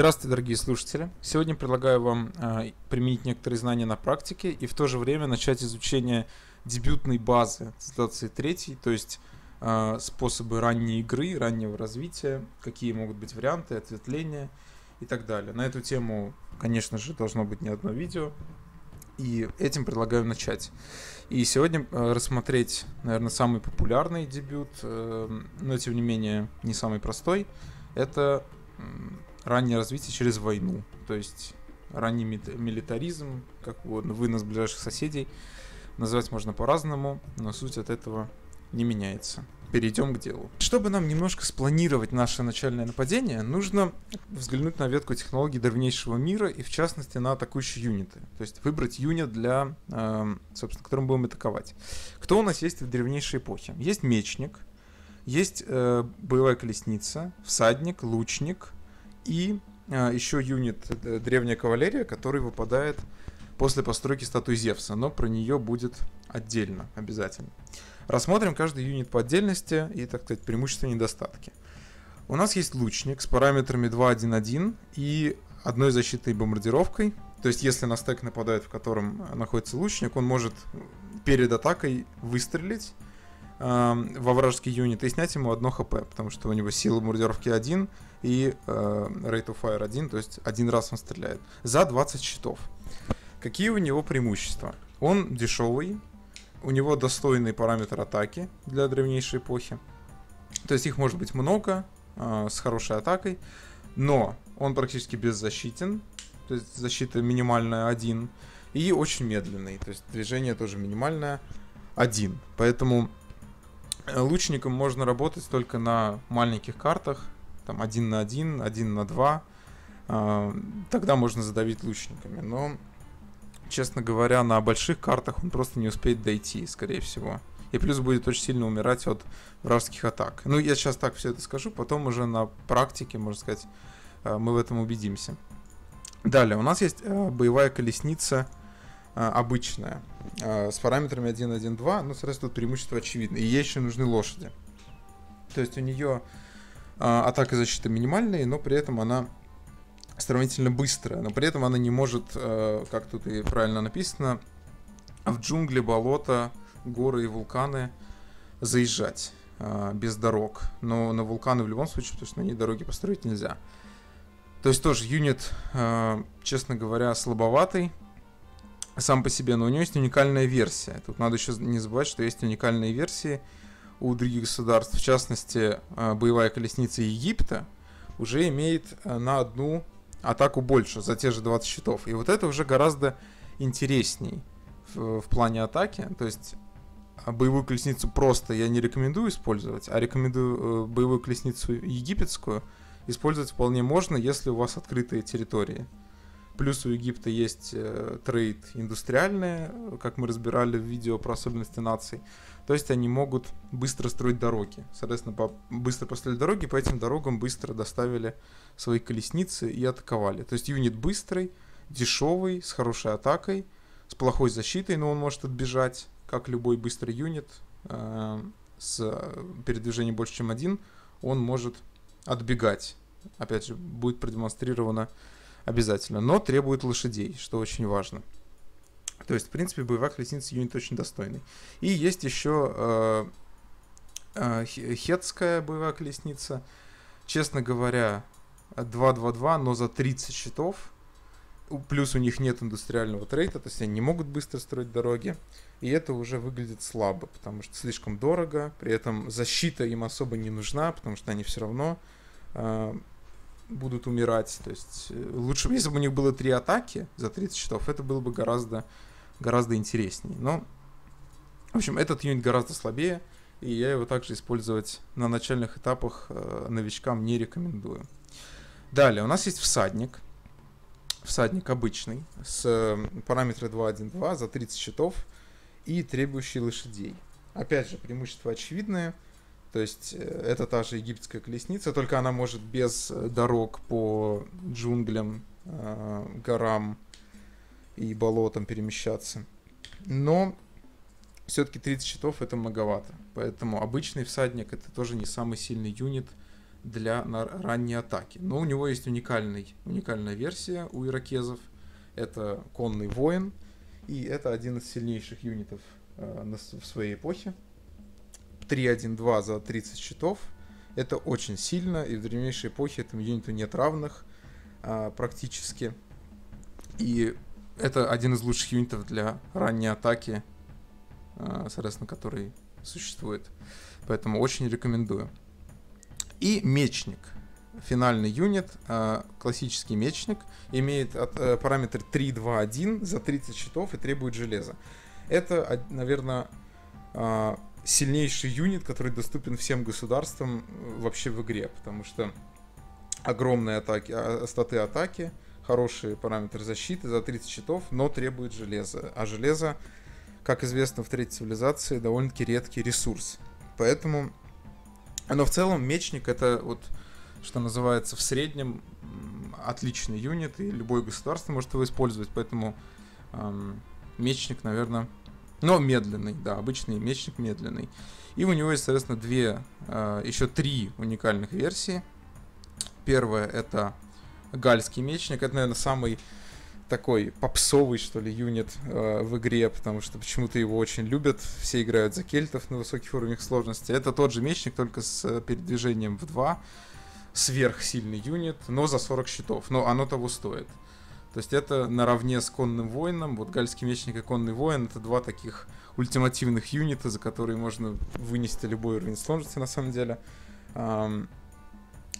Здравствуйте, дорогие слушатели! Сегодня предлагаю вам применить некоторые знания на практике и в то же время начать изучение дебютной базы Civilization 3, то есть способы ранней игры, раннего развития, какие могут быть варианты, ответвления и так далее. На эту тему, конечно же, должно быть не одно видео, и этим предлагаю начать. И сегодня рассмотреть, наверное, самый популярный дебют, но тем не менее не самый простой, это раннее развитие через войну, то есть ранний милитаризм, как угодно, вынос ближайших соседей. Назвать можно по-разному, но суть от этого не меняется. Перейдем к делу. Чтобы нам немножко спланировать наше начальное нападение, нужно взглянуть на ветку технологий древнейшего мира и, в частности, на атакующие юниты. То есть выбрать юнит, для, собственно, которым будем атаковать. Кто у нас есть в древнейшей эпохе? Есть мечник, есть боевая колесница, всадник, лучник и еще юнит древняя кавалерия, который выпадает после постройки статуи Зевса, но про нее будет отдельно обязательно. Рассмотрим каждый юнит по отдельности и, так сказать, преимущества и недостатки. У нас есть лучник с параметрами 2-1-1 и одной защитной бомбардировкой. То есть, если на стек нападает, в котором находится лучник, он может перед атакой выстрелить во вражеский юнит и снять ему 1 хп, потому что у него сила бомбардировки 1 и rate of fire 1, то есть один раз он стреляет за 20 щитов. Какие у него преимущества? Он дешевый. У него достойный параметр атаки для древнейшей эпохи. То есть их может быть много, с хорошей атакой, но он практически беззащитен. То есть защита минимальная 1. И очень медленный. То есть движение тоже минимальное 1. Поэтому лучником можно работать только на маленьких картах. Там 1 на 1, 1 на 2. Тогда можно задавить лучниками. Но, честно говоря, на больших картах он просто не успеет дойти, скорее всего. И плюс будет очень сильно умирать от вражеских атак. Ну, я сейчас так все это скажу, потом уже на практике, можно сказать, мы в этом убедимся. Далее, у нас есть боевая колесница обычная, с параметрами 1-1-2, но сразу тут преимущество очевидно. И ей еще нужны лошади. То есть у нее атака и защита минимальные, но при этом она сравнительно быстро, но при этом она не может, как тут и правильно написано, в джунгли, болота, горы и вулканы заезжать без дорог. Но на вулканы в любом случае, потому что на ней дороги построить нельзя. То есть тоже юнит, честно говоря, слабоватый сам по себе, но у него есть уникальная версия. Тут надо еще не забывать, что есть уникальные версии у других государств. В частности, боевая колесница Египта уже имеет на одну атаку больше за те же 20 щитов. И вот это уже гораздо интересней в плане атаки. То есть боевую колесницу просто я не рекомендую использовать, а рекомендую боевую колесницу египетскую использовать вполне можно, если у вас открытые территории. Плюс у Египта есть трейд индустриальный, как мы разбирали в видео про особенности наций. То есть они могут быстро строить дороги. Соответственно, быстро построили дороги, по этим дорогам быстро доставили свои колесницы и атаковали. То есть юнит быстрый, дешевый, с хорошей атакой, с плохой защитой, но он может отбежать, как любой быстрый юнит, с передвижением больше, чем 1, он может отбегать. Опять же, будет продемонстрировано обязательно, но требует лошадей, что очень важно. То есть, в принципе, боевая колесница юнит очень достойный. И есть еще хетская боевая колесница. Честно говоря, 2-2-2, но за 30 щитов. Плюс у них нет индустриального трейда, то есть они не могут быстро строить дороги. И это уже выглядит слабо, потому что слишком дорого. При этом защита им особо не нужна, потому что они все равно будут умирать. То есть лучше, если бы у них было 3 атаки за 30 щитов, это было бы гораздо интереснее. Но, в общем, этот юнит гораздо слабее, и я его также использовать на начальных этапах новичкам не рекомендую. Далее, у нас есть всадник. Всадник обычный, с параметра 2-1-2 за 30 щитов и требующий лошадей. Опять же, преимущества очевидные. То есть это та же египетская колесница, только она может без дорог по джунглям, горам и болотам перемещаться. Но все-таки 30 щитов это многовато. Поэтому обычный всадник это тоже не самый сильный юнит для ранней атаки. Но у него есть уникальная версия у иракезов. Это конный воин. И это один из сильнейших юнитов в своей эпохе. 3-1-2 за 30 щитов. Это очень сильно. И в древнейшей эпохе этому юниту нет равных практически. И это один из лучших юнитов для ранней атаки, соответственно, который существует. Поэтому очень рекомендую. И мечник. Финальный юнит, классический мечник, имеет параметр 3-2-1 за 30 щитов и требует железа. Это, наверное, сильнейший юнит, который доступен всем государствам вообще в игре, потому что огромные атаки, статы атаки, хороший параметр защиты за 30 щитов, но требует железа. А железо, как известно, в третьей цивилизации довольно-таки редкий ресурс. Поэтому, но в целом мечник это вот, что называется, в среднем отличный юнит, и любое государство может его использовать, поэтому мечник, наверное, но медленный, да, обычный мечник медленный. И у него есть, соответственно, еще три уникальных версии. Первая — это гальский мечник, это, наверное, самый такой попсовый, что ли, юнит в игре, потому что почему-то его очень любят, все играют за кельтов на высоких уровнях сложности. Это тот же мечник, только с передвижением в 2. Сверхсильный юнит, но за 40 щитов. Но оно того стоит. То есть это наравне с конным воином. Вот гальский мечник и конный воин — это два таких ультимативных юнита, за которые можно вынести любой уровень сложности, на самом деле,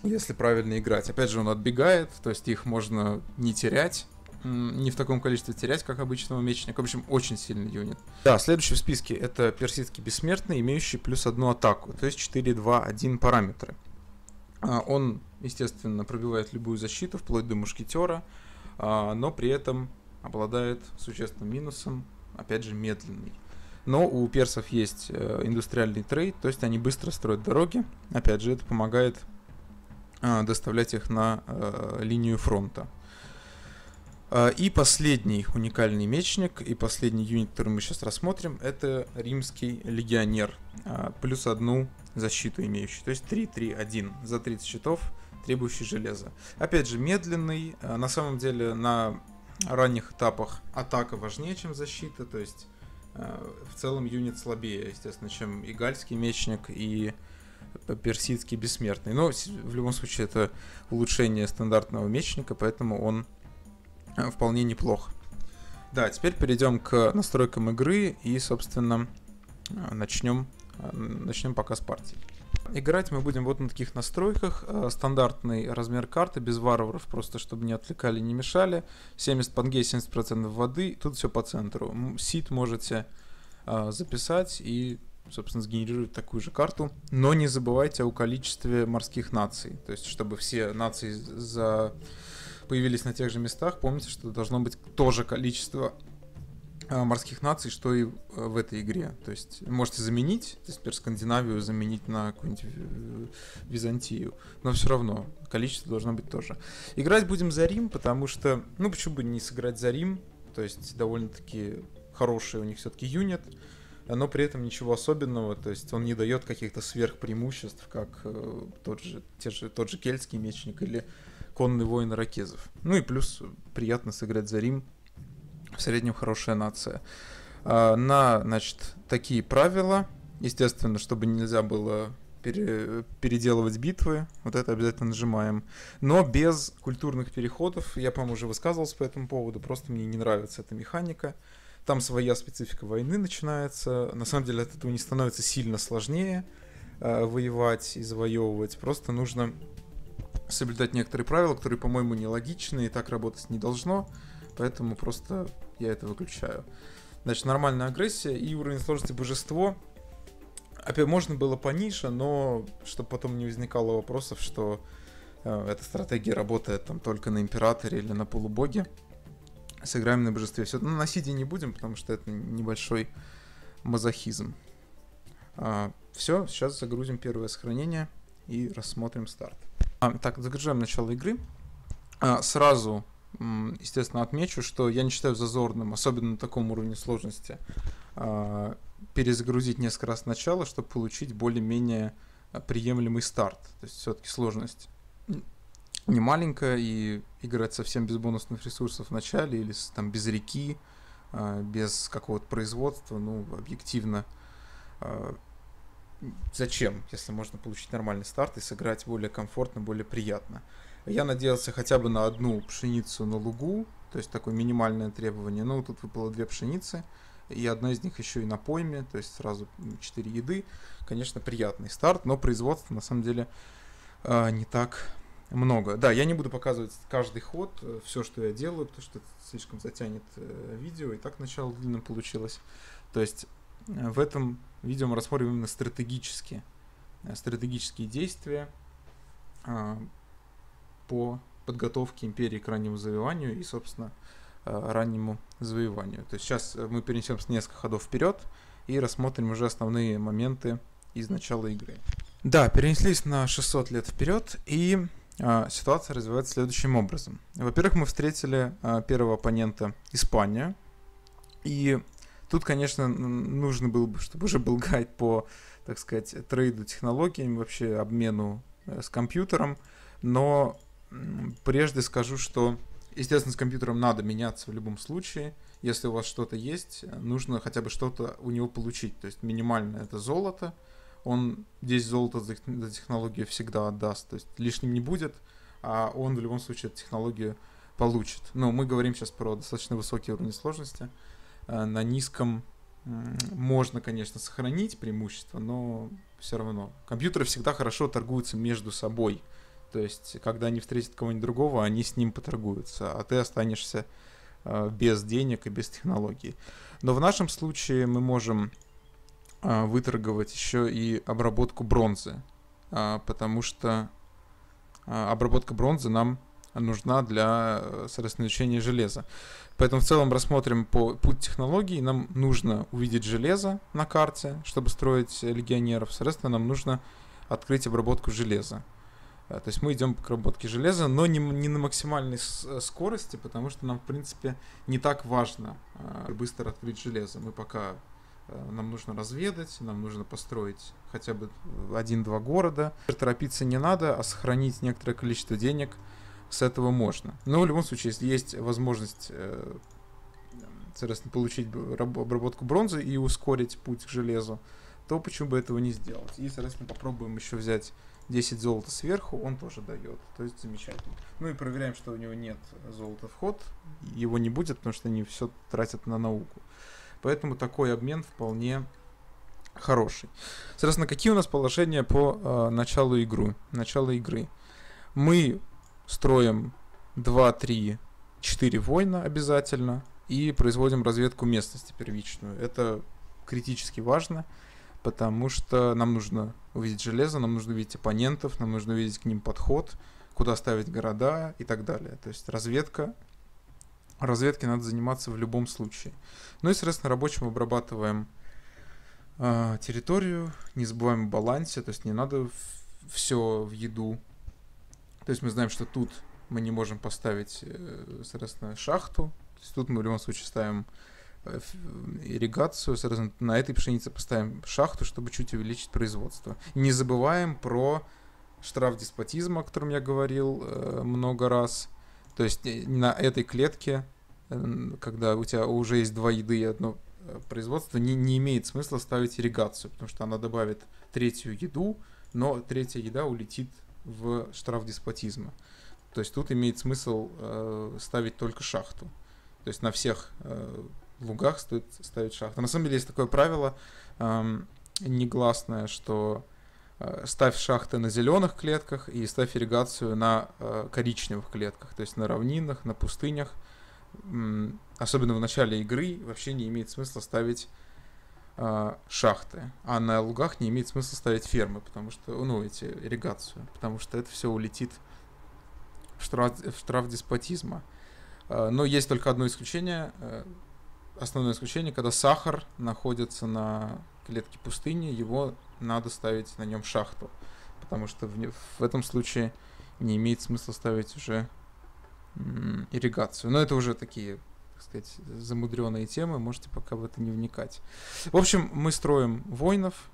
если правильно играть. Опять же, он отбегает, то есть их можно не терять, не в таком количестве терять, как обычного мечника. В общем, очень сильный юнит. Да, следующий в списке — это персидский бессмертный, имеющий +1 атаку, то есть 4-2-1 параметры. Он, естественно, пробивает любую защиту, вплоть до мушкетера, но при этом обладает существенным минусом, опять же, медленный. Но у персов есть индустриальный трейд, то есть они быстро строят дороги. Опять же, это помогает доставлять их на линию фронта. И последний уникальный мечник, и последний юнит, который мы сейчас рассмотрим, это римский легионер, +1 защиту имеющий, то есть 3-3-1 за 30 щитов, требующий железа. Опять же, медленный, на самом деле на ранних этапах атака важнее, чем защита, то есть в целом юнит слабее, естественно, чем и гальский мечник, и персидский бессмертный. Но в любом случае это улучшение стандартного мечника, поэтому он вполне неплох. Да, теперь перейдем к настройкам игры и, собственно, начнем пока с партии. Играть мы будем вот на таких настройках. Стандартный размер карты, без варваров, просто чтобы не отвлекали, не мешали. 70 пангей, 70% воды, тут все по центру. Сид можете записать и, собственно, сгенерировать такую же карту. Но не забывайте о количестве морских наций, то есть чтобы все нации появились на тех же местах. Помните, что должно быть то же количество морских наций, что и в этой игре. То есть можете заменить, то есть Скандинавию заменить на какую-нибудь Византию, но все равно количество должно быть то же. Играть будем за Рим, потому что, ну почему бы не сыграть за Рим, то есть довольно-таки хороший у них все-таки юнит, но при этом ничего особенного, то есть он не дает каких-то сверхпреимуществ, как тот же кельтский мечник или конный воин иракезов. Ну и плюс приятно сыграть за Рим. В среднем хорошая нация. Значит, такие правила. Естественно, чтобы нельзя было переделывать битвы. Вот это обязательно нажимаем. Но без культурных переходов. Я, по-моему, уже высказывался по этому поводу. Просто мне не нравится эта механика. Там своя специфика войны начинается. На самом деле от этого не становится сильно сложнее воевать и завоевывать. Просто нужно соблюдать некоторые правила, которые, по-моему, нелогичны, и так работать не должно, поэтому просто я это выключаю. Значит, нормальная агрессия и уровень сложности божество. Опять можно было пониже, но чтобы потом не возникало вопросов, что эта стратегия работает там только на императоре или на полубоге. Сыграем на божестве. Все, на сиде не будем, потому что это небольшой мазохизм. Все, сейчас загрузим первое сохранение и рассмотрим старт. Так, загружаем начало игры. Сразу, естественно, отмечу, что я не считаю зазорным, особенно на таком уровне сложности, перезагрузить несколько раз начало, чтобы получить более-менее приемлемый старт. То есть все-таки сложность не маленькая, и играть совсем без бонусных ресурсов в начале или там без реки, без какого-то производства, ну, объективно, зачем, если можно получить нормальный старт и сыграть более комфортно, более приятно. Я надеялся хотя бы на одну пшеницу на лугу, то есть такое минимальное требование, но тут выпало две пшеницы, и одна из них еще и на пойме, то есть сразу 4 еды. Конечно, приятный старт, но производства на самом деле не так много. Да, я не буду показывать каждый ход, все, что я делаю, потому что это слишком затянет видео, и так начало длинно получилось. То есть в этом видео мы рассмотрим именно стратегические действия по подготовке империи к раннему завоеванию и, собственно, раннему завоеванию. То есть сейчас мы перенесемся несколько ходов вперед и рассмотрим уже основные моменты из начала игры. Да, перенеслись на 600 лет вперед, и ситуация развивается следующим образом. Во-первых, мы встретили первого оппонента Испанию, и тут, конечно, нужно было бы, чтобы уже был гайд по, так сказать, трейду технологиями, вообще обмену с компьютером, но прежде скажу, что, естественно, с компьютером надо меняться в любом случае. Если у вас что-то есть, нужно хотя бы что-то у него получить. То есть минимально это золото. Он здесь золото за технологию всегда отдаст. То есть лишним не будет, а он в любом случае эту технологию получит. Но мы говорим сейчас про достаточно высокие уровни сложности. На низком можно, конечно, сохранить преимущество, но все равно. Компьютеры всегда хорошо торгуются между собой. То есть, когда они встретят кого-нибудь другого, они с ним поторгуются, а ты останешься без денег и без технологий. Но в нашем случае мы можем выторговать еще и обработку бронзы, потому что обработка бронзы нам нужна для, соответственно, изучения железа. Поэтому в целом рассмотрим путь технологий. Нам нужно увидеть железо на карте, чтобы строить легионеров. Соответственно, нам нужно открыть обработку железа. То есть мы идем к обработке железа, но не на максимальной скорости, потому что нам, в принципе, не так важно быстро открыть железо. Мы пока... Нам нужно разведать, нам нужно построить хотя бы 1-2 города. Торопиться не надо, а сохранить некоторое количество денег с этого можно. Но в любом случае, если есть возможность, соответственно, получить обработку бронзы и ускорить путь к железу, то почему бы этого не сделать? И, соответственно, попробуем еще взять 10 золота сверху, он тоже дает. То есть замечательно. Ну и проверяем, что у него нет золота в ход. Его не будет, потому что они все тратят на науку. Поэтому такой обмен вполне хороший. Соответственно, какие у нас положения по началу игры? Мы строим 2, 3, 4 воина обязательно и производим разведку местности первичную. Это критически важно, потому что нам нужно увидеть железо, нам нужно увидеть оппонентов, нам нужно увидеть к ним подход, куда ставить города и так далее. То есть разведка. Разведки надо заниматься в любом случае. Ну и, соответственно, рабочим обрабатываем территорию, не забываем о балансе, то есть не надо все в еду. То есть мы знаем, что тут мы не можем поставить, соответственно, шахту. То есть тут мы в любом случае ставим ирригацию, соответственно, на этой пшенице поставим шахту, чтобы чуть увеличить производство. Не забываем про штраф деспотизма, о котором я говорил много раз. То есть на этой клетке, когда у тебя уже есть 2 еды и 1 производство, не имеет смысла ставить ирригацию, потому что она добавит 3-ю еду, но 3-я еда улетит в штраф деспотизма. То есть тут имеет смысл ставить только шахту. То есть на всех лугах стоит ставить шахту. На самом деле есть такое правило негласное, что ставь шахты на зеленых клетках и ставь ирригацию на коричневых клетках, то есть на равнинах, на пустынях. Особенно в начале игры вообще не имеет смысла ставить шахты, а на лугах не имеет смысла ставить фермы, потому что, ну, эти ирригацию, потому что это все улетит в штраф деспотизма. Но есть только одно исключение, основное исключение, когда сахар находится на клетке пустыни, его надо ставить на нем шахту, потому что в этом случае не имеет смысла ставить уже ирригацию. Но это уже такие, так сказать, замудренные темы, можете пока в это не вникать. В общем, мы строим воинов,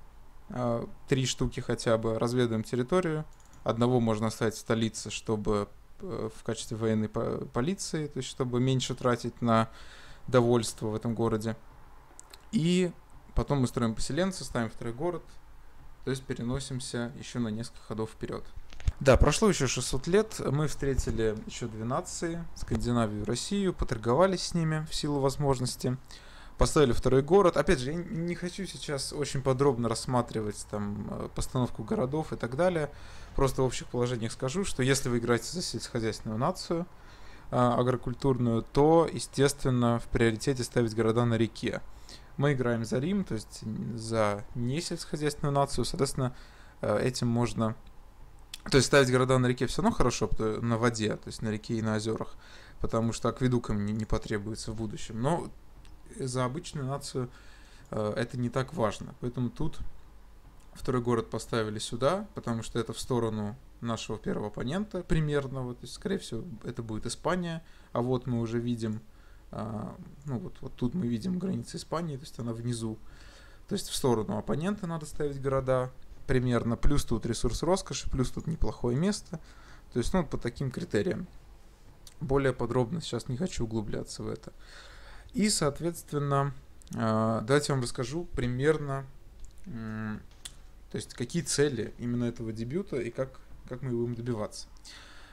Три штуки хотя бы. Разведываем территорию. Одного можно оставить в столице, чтобы в качестве военной полиции, то есть чтобы меньше тратить на довольство в этом городе. И потом мы строим поселенцы, ставим второй город, то есть переносимся еще на несколько ходов вперед. Да, прошло еще 600 лет, мы встретили еще две нации, Скандинавию и Россию, поторговались с ними в силу возможности, поставили второй город. Опять же, я не хочу сейчас очень подробно рассматривать там постановку городов и так далее, просто в общих положениях скажу, что если вы играете за сельскохозяйственную нацию, агрокультурную, то, естественно, в приоритете ставить города на реке. Мы играем за Рим, то есть за несельскохозяйственную нацию, соответственно, этим можно... То есть ставить города на реке все равно хорошо, на воде, то есть на реке и на озерах, потому что акведукам не потребуется в будущем. Но за обычную нацию это не так важно. Поэтому тут второй город поставили сюда, потому что это в сторону нашего первого оппонента примерного. То есть, скорее всего, это будет Испания. А вот мы уже видим, ну вот тут мы видим границы Испании, то есть она внизу. То есть в сторону оппонента надо ставить города. Примерно, плюс тут ресурс роскоши, плюс тут неплохое место. То есть, ну, по таким критериям. Более подробно сейчас не хочу углубляться в это. И, соответственно, давайте я вам расскажу примерно, то есть, какие цели именно этого дебюта и как мы будем добиваться.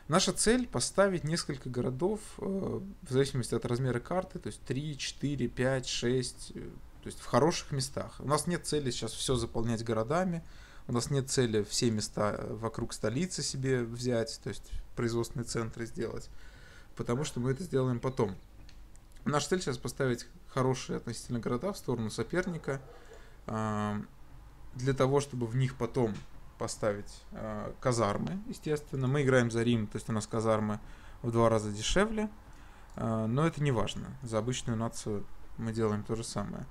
Наша цель — поставить несколько городов, в зависимости от размера карты, то есть 3, 4, 5, 6, то есть в хороших местах. У нас нет цели сейчас все заполнять городами. У нас нет цели все места вокруг столицы себе взять, то есть производственные центры сделать, потому что мы это сделаем потом. Наша цель сейчас поставить хорошие относительно города в сторону соперника, для того, чтобы в них потом поставить казармы, естественно. Мы играем за Рим, то есть у нас казармы в 2 раза дешевле, но это не важно. За обычную нацию мы делаем то же самое.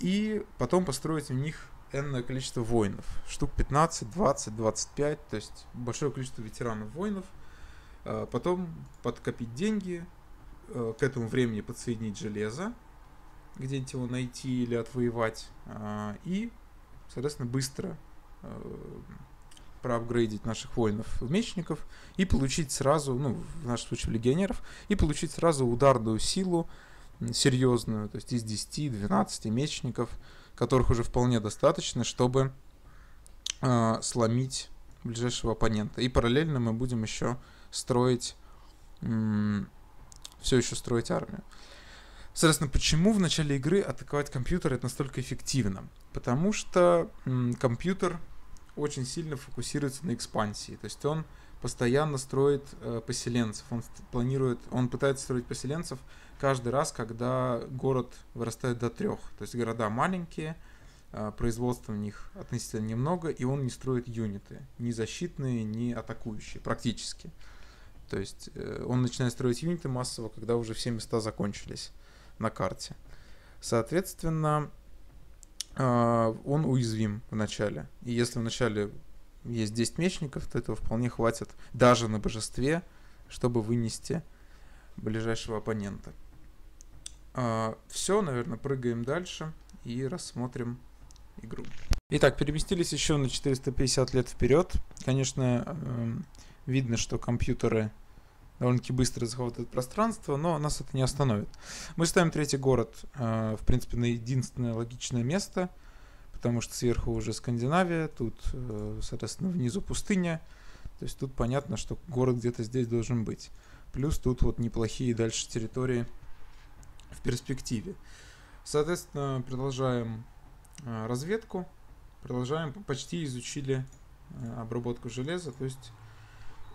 И потом построить в них энное количество воинов. Штук 15, 20, 25, то есть большое количество ветеранов-воинов. Потом подкопить деньги, к этому времени подсоединить железо, где-нибудь его найти или отвоевать, и, соответственно, быстро проапгрейдить наших воинов-мечников и получить сразу, ну, в нашем случае легионеров, и получить сразу ударную силу, серьезную, то есть из 10-12 мечников, которых уже вполне достаточно, чтобы сломить ближайшего оппонента. И параллельно мы будем еще строить, все еще строить армию. Соответственно, почему в начале игры атаковать компьютер — это настолько эффективно? Потому что компьютер очень сильно фокусируется на экспансии, то есть он постоянно строит поселенцев, он пытается строить поселенцев каждый раз, когда город вырастает до 3. То есть города маленькие, производства в них относительно немного, и он не строит юниты, ни защитные, ни атакующие, практически. То есть он начинает строить юниты массово, когда уже все места закончились на карте. Соответственно, он уязвим в начале. И если в начале есть 10 мечников, то этого вполне хватит даже на божестве, чтобы вынести ближайшего оппонента. Все, наверное, прыгаем дальше и рассмотрим игру. Итак, переместились еще на 450 лет вперед. Конечно, видно, что компьютеры довольно-таки быстро захватывают пространство, но нас это не остановит. Мы ставим 3-й город, в принципе, на единственное логичное место, потому что сверху уже Скандинавия, тут, соответственно, внизу пустыня. То есть тут понятно, что город где-то здесь должен быть. Плюс тут вот неплохие дальше территории в перспективе. Соответственно, продолжаем разведку. Продолжаем, почти изучили обработку железа, то есть...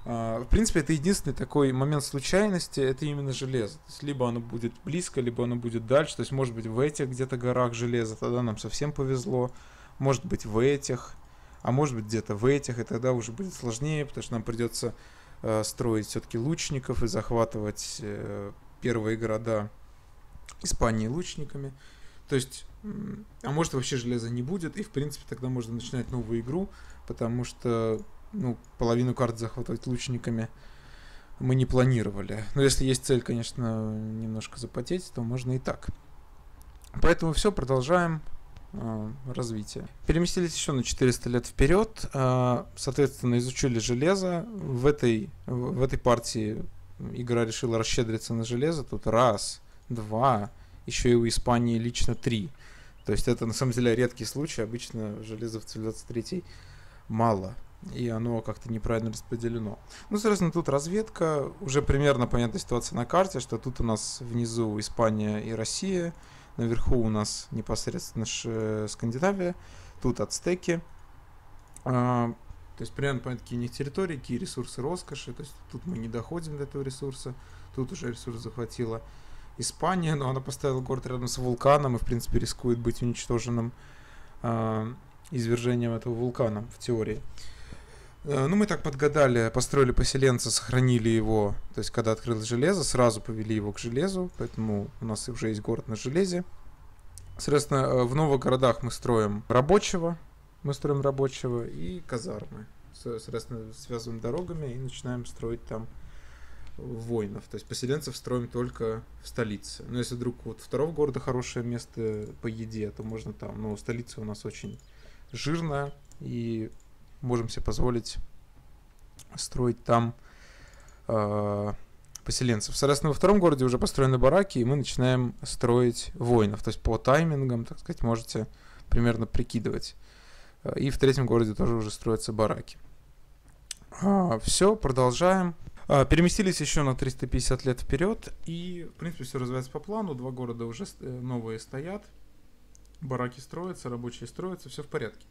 В принципе, это единственный такой момент случайности, это именно железо. То есть либо оно будет близко, либо оно будет дальше. То есть, может быть, в этих где-то горах железо, тогда нам совсем повезло. Может быть, в этих, а может быть, где-то в этих, и тогда уже будет сложнее, потому что нам придется строить все-таки лучников и захватывать первые города Испании лучниками. То есть, а может, вообще железа не будет, и, в принципе, тогда можно начинать новую игру, потому что... Ну, половину карт захватывать лучниками мы не планировали. Но если есть цель, конечно, немножко запотеть, то можно и так. Поэтому все, продолжаем. развития. Переместились еще на 400 лет вперед, соответственно, изучили железо. В этой партии игра решила расщедриться на железо. Тут раз, два, еще и у Испании лично 3. То есть это на самом деле редкий случай. Обычно железо в Civilization III мало, и оно как-то неправильно распределено. Ну, соответственно, тут разведка. Уже примерно понятна ситуация на карте, что тут у нас внизу Испания и Россия, наверху у нас непосредственно Скандинавия, тут ацтеки. То есть примерно понятно, какие у них территории, какие ресурсы роскоши. То есть тут мы не доходим до этого ресурса, тут уже ресурс захватила Испания, но она поставила город рядом с вулканом и, в принципе, рискует быть уничтоженным извержением этого вулкана, в теории. Ну, мы так подгадали, построили поселенца, сохранили его, то есть, когда открылось железо, сразу повели его к железу, поэтому у нас уже есть город на железе. Соответственно, в новых городах мы строим рабочего, и казармы. Соответственно, связываем дорогами и начинаем строить там воинов. То есть, поселенцев строим только в столице. Но если вдруг вот второго города хорошее место по еде, то можно там, но столица у нас очень жирная, и можем себе позволить строить там поселенцев. Соответственно, во втором городе уже построены бараки, и мы начинаем строить воинов. То есть по таймингам, так сказать, можете примерно прикидывать. И в третьем городе тоже уже строятся бараки. Все, продолжаем. Переместились еще на 350 лет вперед, и, в принципе, все развивается по плану. Два города уже новые стоят, бараки строятся, рабочие строятся, все в порядке.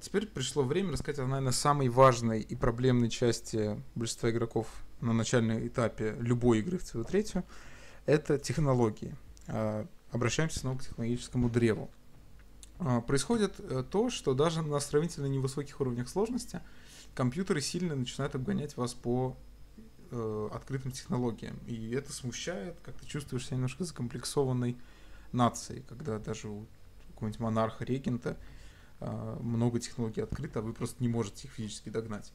Теперь пришло время рассказать о, наверное, самой важной и проблемной части большинства игроков на начальном этапе любой игры в Civ3. Это технологии. Обращаемся снова к технологическому древу. Происходит то, что даже на сравнительно невысоких уровнях сложности компьютеры сильно начинают обгонять вас по открытым технологиям. И это смущает, как ты чувствуешь себя немножко закомплексованной нацией, когда даже у какого-нибудь монарха-регента много технологий открыто, а вы просто не можете их физически догнать.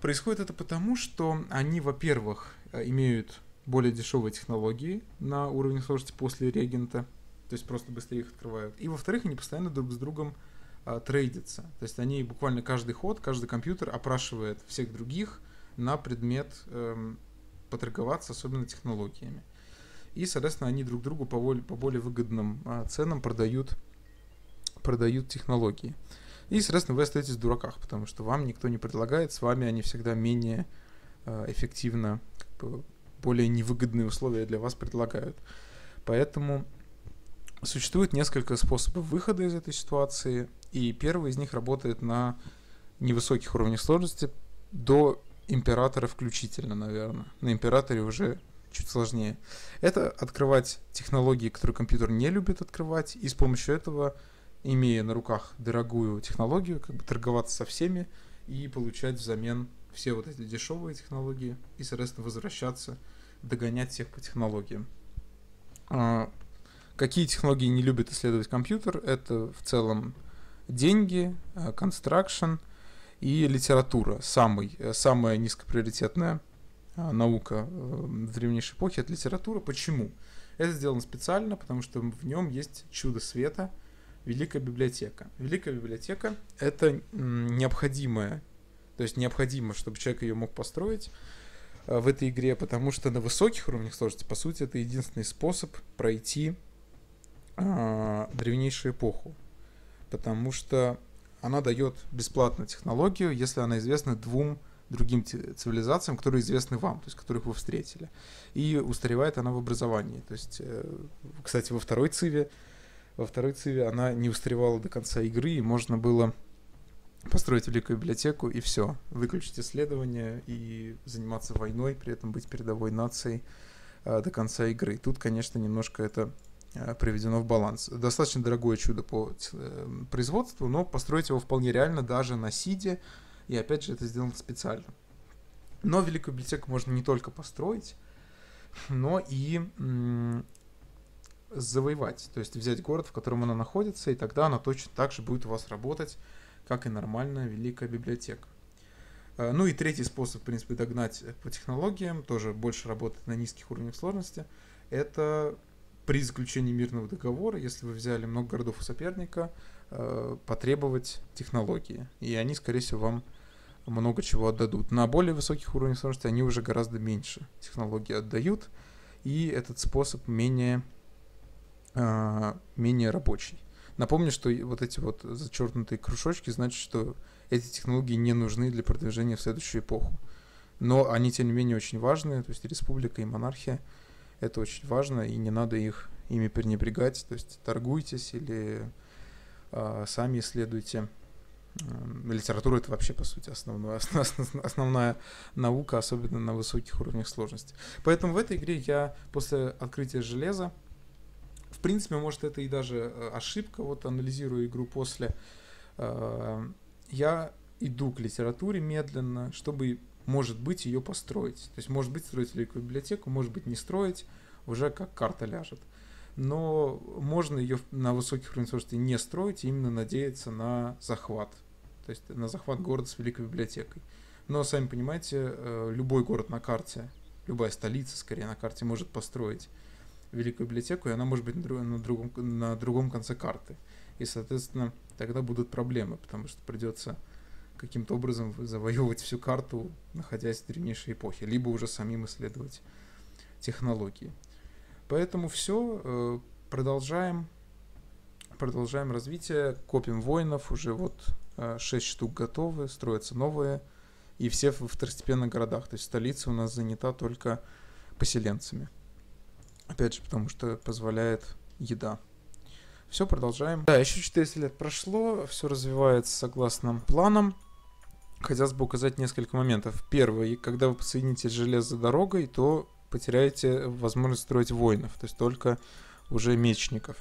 Происходит это потому, что они, во-первых, имеют более дешевые технологии на уровне сложности после регента, то есть просто быстрее их открывают. И, во-вторых, они постоянно друг с другом трейдятся. То есть они буквально каждый ход, каждый компьютер опрашивает всех других на предмет поторговаться, особенно технологиями. И, соответственно, они друг другу по более выгодным ценам продают технологии. И, соответственно, вы остаетесь в дураках, потому что вам никто не предлагает, с вами они всегда менее эффективно, как бы, более невыгодные условия для вас предлагают. Поэтому существует несколько способов выхода из этой ситуации, и первый из них работает на невысоких уровнях сложности до императора включительно, наверное. На императоре уже чуть сложнее. Это открывать технологии, которые компьютер не любит открывать, и с помощью этого, имея на руках дорогую технологию, как бы торговаться со всеми и получать взамен все вот эти дешевые технологии и, соответственно, возвращаться, догонять всех по технологиям. Какие технологии не любит исследовать компьютер? Это в целом деньги, констракшн и литература. Самая низкоприоритетная наука в древнейшей эпохе — это литература. Почему? Это сделано специально, потому что в нем есть чудо света — Великая библиотека. Великая библиотека — это необходимое, то есть необходимо, чтобы человек ее мог построить в этой игре, потому что на высоких уровнях сложности, по сути, это единственный способ пройти древнейшую эпоху, потому что она дает бесплатно технологию, если она известна двум другим цивилизациям, которые известны вам, то есть которых вы встретили. И устаревает она в образовании. То есть, кстати, во второй циве она не устаревала до конца игры, и можно было построить великую библиотеку, и все. Выключить исследования и заниматься войной, при этом быть передовой нацией до конца игры. Тут, конечно, немножко это приведено в баланс. Достаточно дорогое чудо по производству, но построить его вполне реально даже на сиде, и опять же это сделано специально. Но великую библиотеку можно не только построить, но и завоевать, то есть взять город, в котором она находится, и тогда она точно так же будет у вас работать, как и нормальная великая библиотека. Ну и третий способ, в принципе, догнать по технологиям, тоже больше работать на низких уровнях сложности, это при заключении мирного договора, если вы взяли много городов у соперника, потребовать технологии. И они, скорее всего, вам много чего отдадут. На более высоких уровнях сложности они уже гораздо меньше технологии отдают, и этот способ менее рабочий. Напомню, что вот эти вот зачеркнутые кружочки значит, что эти технологии не нужны для продвижения в следующую эпоху. Но они, тем не менее, очень важны. То есть республика и монархия — это очень важно, и не надо ими пренебрегать. То есть торгуйтесь или сами исследуйте. Литература — это вообще, по сути, основная наука, особенно на высоких уровнях сложности. Поэтому в этой игре я после открытия железа, в принципе, может, это и даже ошибка, вот анализируя игру после, я иду к литературе медленно, чтобы, может быть, ее построить. То есть, может быть, строить великую библиотеку, может быть, не строить, уже как карта ляжет. Но можно ее на высоких уровнях сложности не строить, и именно надеяться на захват. То есть, на захват города с великой библиотекой. Но, сами понимаете, любой город на карте, любая столица, скорее, на карте может построить великую библиотеку, и она может быть на другом конце карты. И, соответственно, тогда будут проблемы, потому что придется каким-то образом завоевывать всю карту, находясь в древнейшей эпохе, либо уже самим исследовать технологии. Поэтому все, продолжаем развитие, копим воинов, уже вот 6 штук готовы, строятся новые, и все во второстепенных городах, то есть столица у нас занята только поселенцами. Опять же, потому что позволяет еда. Все, продолжаем. Да, еще 400 лет прошло, все развивается согласно планам. Хотелось бы указать несколько моментов. Первый, когда вы подсоедините железо дорогой, то потеряете возможность строить воинов, то есть только уже мечников.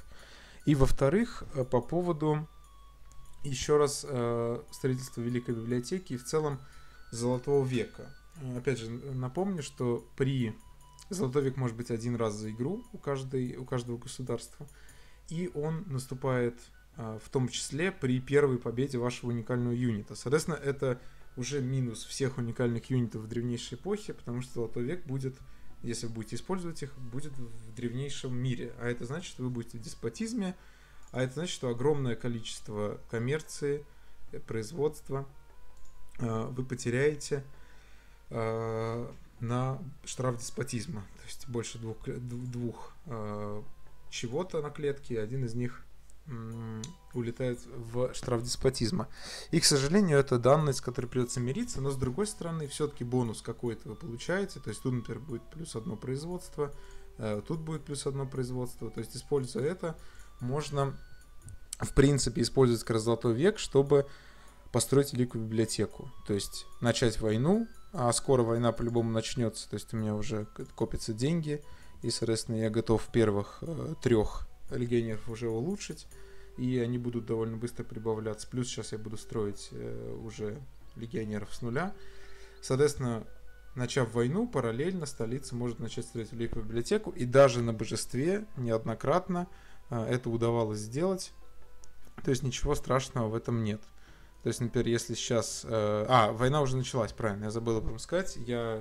И во-вторых, по поводу еще раз строительства Великой Библиотеки и в целом Золотого века. Опять же, напомню, что при... Золотой век может быть один раз за игру у каждого государства. И он наступает в том числе при первой победе вашего уникального юнита. Соответственно, это уже минус всех уникальных юнитов в древнейшей эпохе, потому что Золотой век будет, если вы будете использовать их, будет в древнейшем мире. А это значит, что вы будете в деспотизме, а это значит, что огромное количество коммерции, производства вы потеряете... на штраф деспотизма. То есть больше двух чего-то на клетке, и один из них улетает в штраф деспотизма. И, к сожалению, это данность, с которой придется мириться, но, с другой стороны, все-таки бонус какой-то вы получаете. То есть тут, например, будет плюс одно производство, тут будет плюс одно производство. То есть, используя это, можно, в принципе, использовать как раз Золотой век, чтобы построить великую библиотеку. То есть начать войну, а скоро война по-любому начнется, то есть у меня уже копятся деньги, и, соответственно, я готов первых 3 легионеров уже улучшить, и они будут довольно быстро прибавляться. Плюс сейчас я буду строить уже легионеров с нуля. Соответственно, начав войну, параллельно столица может начать строить великую библиотеку, и даже на божестве неоднократно это удавалось сделать. То есть ничего страшного в этом нет. То есть, например, если сейчас... война уже началась, правильно, я забыл об этом сказать. Я,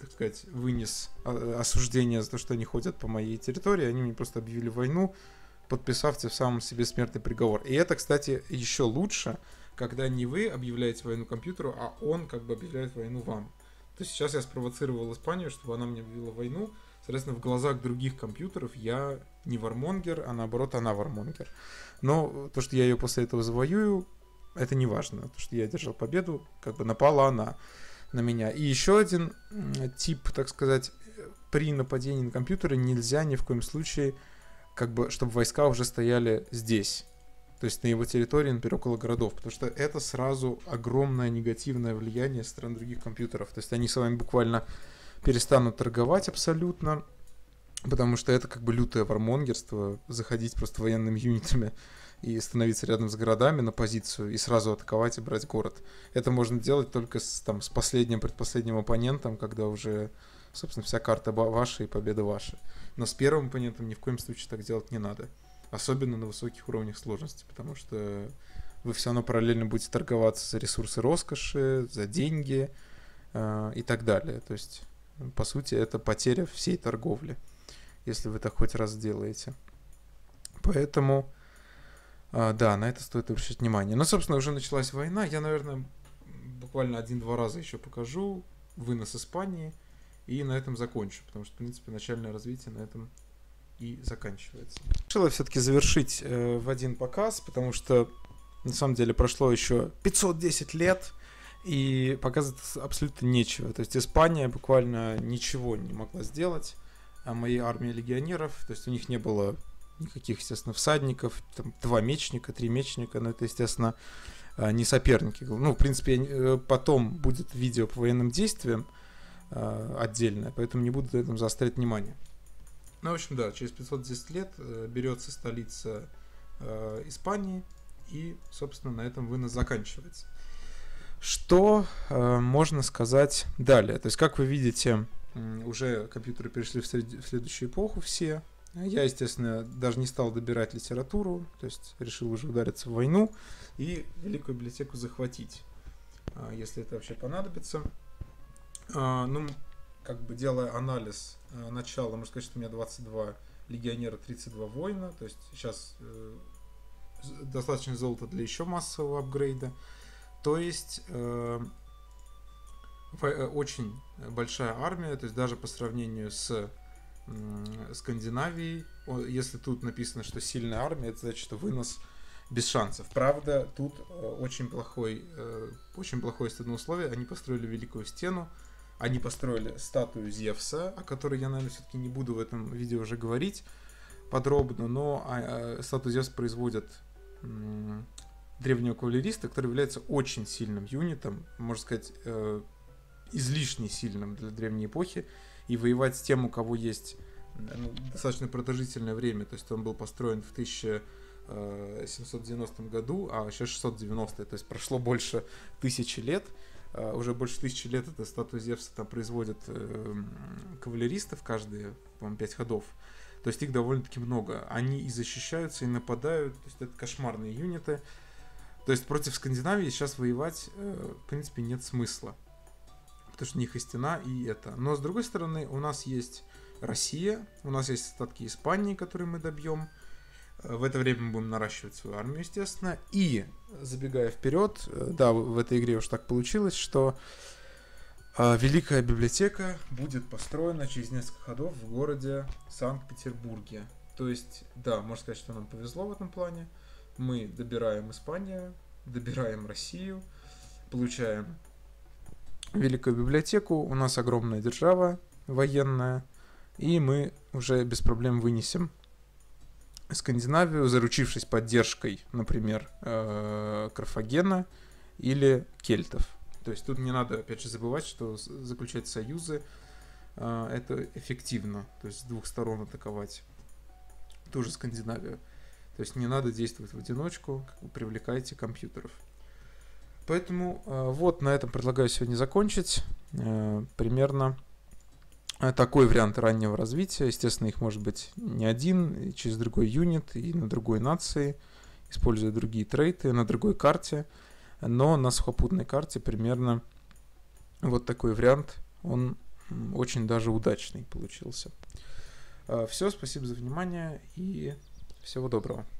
так сказать, вынес осуждение за то, что они ходят по моей территории. Они мне просто объявили войну, подписав тем самым себе смертный приговор. И это, кстати, еще лучше, когда не вы объявляете войну компьютеру, а он как бы объявляет войну вам. То есть сейчас я спровоцировал Испанию, чтобы она мне объявила войну. Соответственно, в глазах других компьютеров я не вармонгер, а наоборот, она вармонгер. Но то, что я ее после этого завоюю, это не важно. То, что я одержал победу, как бы напала она на меня. И еще один тип, так сказать, при нападении на компьютеры нельзя ни в коем случае, как бы, чтобы войска уже стояли здесь. То есть на его территории, например, около городов. Потому что это сразу огромное негативное влияние со стороны других компьютеров. То есть они с вами буквально... перестанут торговать абсолютно, потому что это как бы лютое вармонгерство, заходить просто военными юнитами и становиться рядом с городами на позицию и сразу атаковать и брать город. Это можно делать только с последним оппонентом, когда уже, собственно, вся карта ваша и победа ваша. Но с первым оппонентом ни в коем случае так делать не надо, особенно на высоких уровнях сложности, потому что вы все равно параллельно будете торговаться за ресурсы роскоши, за деньги и так далее. То есть... По сути, это потеря всей торговли. если вы так хоть раз сделаете. Поэтому, да, на это стоит обращать внимание. Но, собственно, уже началась война. Я, наверное, буквально 1-2 раза еще покажу вынос Испании и на этом закончу, потому что, в принципе, начальное развитие на этом и заканчивается. Решила все-таки завершить в один показ, потому что, на самом деле, прошло еще 510 лет, и показывать абсолютно нечего. То есть Испания буквально ничего не могла сделать. А моей армии легионеров, то есть у них не было никаких, естественно, всадников, там, 2 мечника, 3 мечника, но это, естественно, не соперники. Ну, в принципе, потом будет видео по военным действиям отдельное, поэтому не буду на этом заострять внимание. Ну, в общем, да, через 510 лет берется столица Испании, и, собственно, на этом вынос заканчивается. Что можно сказать далее? То есть, как вы видите, уже компьютеры перешли в следующую эпоху все. Я, естественно, даже не стал добирать литературу, то есть решил уже удариться в войну и Великую библиотеку захватить, если это вообще понадобится. Ну, как бы делая анализ начала, можно сказать, что у меня 22 легионера, 32 воина, то есть сейчас достаточно золота для еще массового апгрейда. То есть очень большая армия, то есть даже по сравнению с Скандинавией, если тут написано, что сильная армия, это значит, что вынос без шансов. Правда, тут очень плохое стадное условие. Они построили Великую Стену, они построили статую Зевса, о которой я, наверное, все-таки не буду в этом видео уже говорить подробно, но статую Зевса производят древнего кавалериста, который является очень сильным юнитом, можно сказать, излишне сильным для древней эпохи, и воевать с тем, у кого есть достаточно продолжительное время, то есть он был построен в 1790 году, а сейчас 690, то есть прошло больше 1000 лет, уже больше 1000 лет эта статуя Зевса там производят кавалеристов, каждые, по-моему, 5 ходов. То есть их довольно-таки много. Они и защищаются, и нападают. То есть это кошмарные юниты. То есть против Скандинавии сейчас воевать, в принципе, нет смысла. Потому что у них и стена, и это. Но, с другой стороны, у нас есть Россия. У нас есть остатки Испании, которые мы добьем. В это время мы будем наращивать свою армию, естественно. И, забегая вперед, да, в этой игре уж так получилось, что Великая библиотека будет построена через несколько ходов в городе Санкт-Петербурге. То есть, да, можно сказать, что нам повезло в этом плане. Мы добираем Испанию, добираем Россию, получаем Великую библиотеку. У нас огромная держава военная, и мы уже без проблем вынесем Скандинавию, заручившись поддержкой, например, Карфагена или кельтов. То есть тут не надо, опять же, забывать, что заключать союзы это эффективно. То есть с двух сторон атаковать ту же Скандинавию. То есть не надо действовать в одиночку, как вы привлекаете компьютеров. Поэтому вот на этом предлагаю сегодня закончить. Примерно такой вариант раннего развития. Естественно, их может быть не один, и через другой юнит, и на другой нации, используя другие трейты, на другой карте. Но на сухопутной карте примерно вот такой вариант, он очень даже удачный получился. Все, спасибо за внимание и всего доброго.